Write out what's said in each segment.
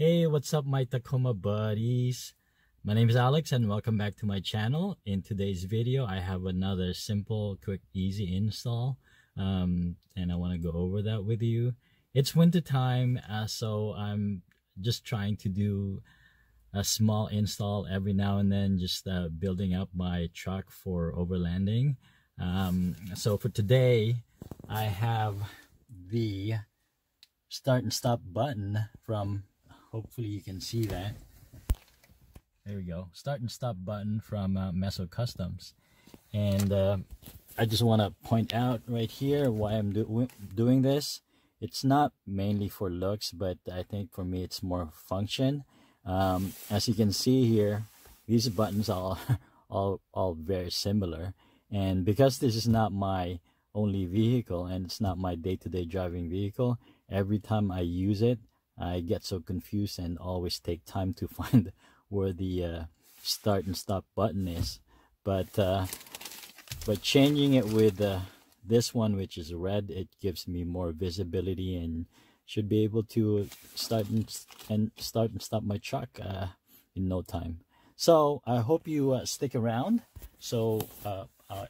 Hey, what's up my Tacoma buddies? My name is Alex and welcome back to my channel. In today's video, I have another simple, quick, easy install and I want to go over that with you. It's winter time, so I'm just trying to do a small install every now and then, just building up my truck for overlanding. So for today, I have the start and stop button from, hopefully you can see that, there we go, start and stop button from Meso Customs. And I just want to point out right here why I'm doing this. It's not mainly for looks, but I think for me it's more function. As you can see here, these buttons are all very similar, and because this is not my only vehicle and it's not my day-to-day driving vehicle, every time I use it I get so confused and always take time to find where the start and stop button is. But changing it with this one, which is red, it gives me more visibility and should be able to start and stop my truck in no time. So I hope you stick around so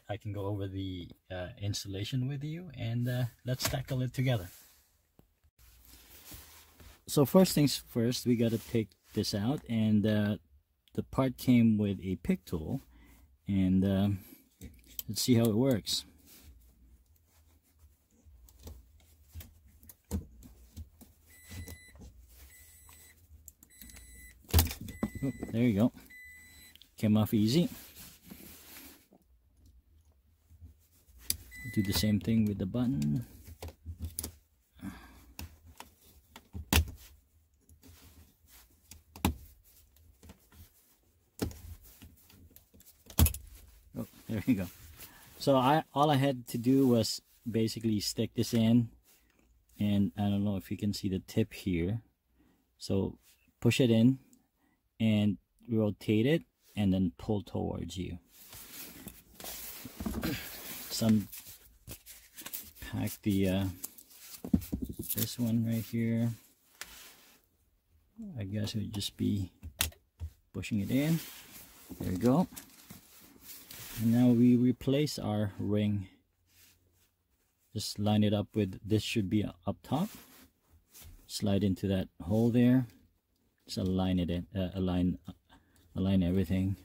I can go over the installation with you, and let's tackle it together. So first things first, we got to take this out, and the part came with a pick tool, and let's see how it works. Oh, there you go. Came off easy. Do the same thing with the button. There you go. So all I had to do was basically stick this in, and I don't know if you can see the tip here. So push it in and rotate it and then pull towards you. Some pack the this one right here. I guess it would just be pushing it in. There you go. And now we replace our ring. Just line it up with, this should be up top. Slide into that hole there. Just align it in, align everything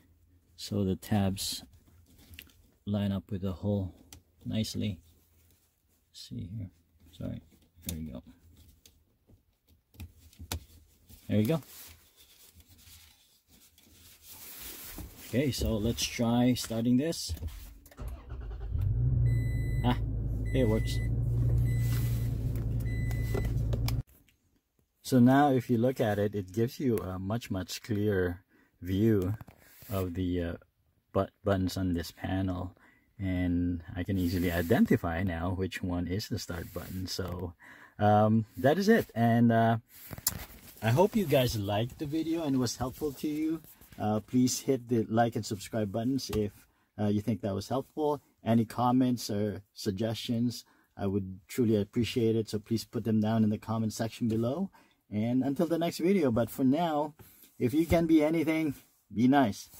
so the tabs line up with the hole nicely. Let's see here. Sorry. There you go. There you go. Okay, so let's try starting this. Ah, it works. So now if you look at it, it gives you a much clearer view of the buttons on this panel. And I can easily identify now which one is the start button. So that is it. And I hope you guys liked the video and was helpful to you. Please hit the like and subscribe buttons if you think that was helpful. Any comments or suggestions, I would truly appreciate it. So please put them down in the comment section below. And until the next video, but for now, if you can be anything, be nice.